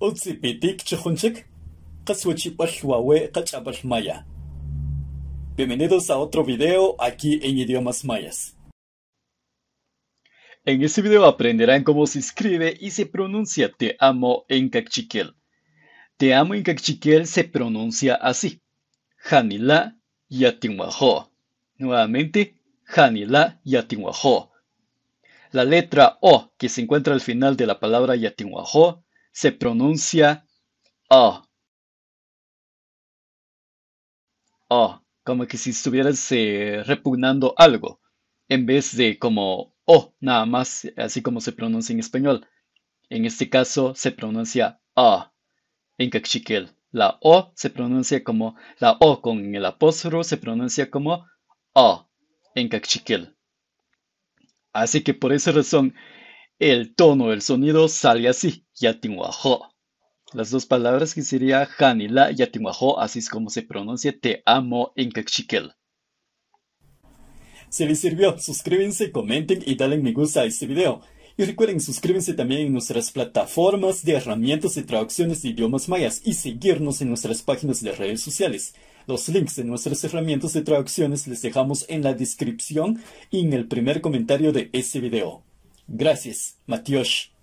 Utzipitik Chujunchik, Kasuchipalhuahue Kachabashmaya. Bienvenidos a otro video aquí en Idiomas Mayas. En este video aprenderán cómo se escribe y se pronuncia te amo en Kaqchikel. Te amo en Kaqchikel se pronuncia así: Janila Yatinwajo'. Nuevamente, Janila Yatinwajo'. La letra O que se encuentra al final de la palabra Yatinwajo' se pronuncia O. O, como que si estuvieras repugnando algo, en vez de como O, nada más, así como se pronuncia en español. En este caso se pronuncia O en Kaqchikel. La O se pronuncia como, la O con el apóstrofo se pronuncia como O en Kaqchikel. Así que por esa razón, el tono, el sonido sale así, Yatinwajo'. Las dos palabras que sería Janila Yatinwajo', así es como se pronuncia te amo en Kaqchikel. Si les sirvió, suscríbanse, comenten y denle me gusta a este video. Y recuerden suscríbanse también en nuestras plataformas de herramientas de traducciones de idiomas mayas y seguirnos en nuestras páginas de redes sociales. Los links de nuestras herramientas de traducciones les dejamos en la descripción y en el primer comentario de este video. Gracias, Matyosh.